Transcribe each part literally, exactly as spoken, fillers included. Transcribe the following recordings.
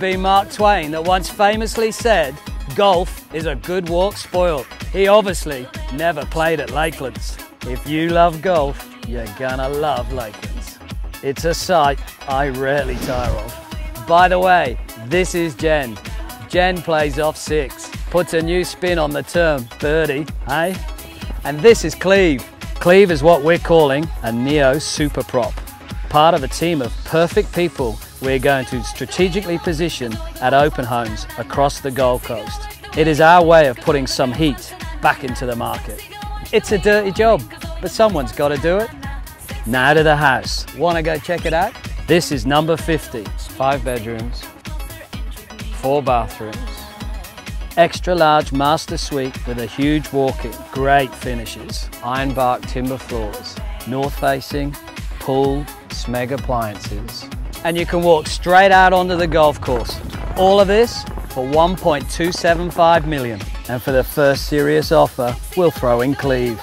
would be Mark Twain that once famously said, "Golf is a good walk spoiled." He obviously never played at Lakelands. If you love golf, you're gonna love Lakelands. It's a sight I rarely tire of. By the way, this is Jen. Jen plays off six, puts a new spin on the term birdie, hey? And this is Cleve. Cleve is what we're calling a Neo Super Prop. Part of a team of perfect people we're going to strategically position at open homes across the Gold Coast. It is our way of putting some heat back into the market. It's a dirty job, but someone's got to do it. Now to the house. Want to go check it out? This is number fifty. It's five bedrooms, four bathrooms, extra large master suite with a huge walk-in, great finishes, Ironbark timber floors, north facing, pool, SMEG appliances. And you can walk straight out onto the golf course. All of this for one point two seven five million dollars. And for the first serious offer, we'll throw in Cleve.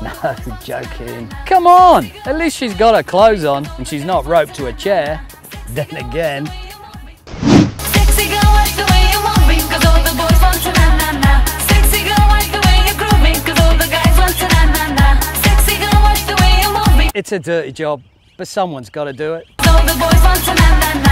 No, joking. Come on, at least she's got her clothes on and she's not roped to a chair. Then again. Sexy girl, watch the way you want me, cause all the boys want to na na na. Sexy girl, watch the way you groove me, cause all the guys want to na na na. Sexy girl, watch the way you want me. It's a dirty job, but someone's got to do it. All the boys want to na na na.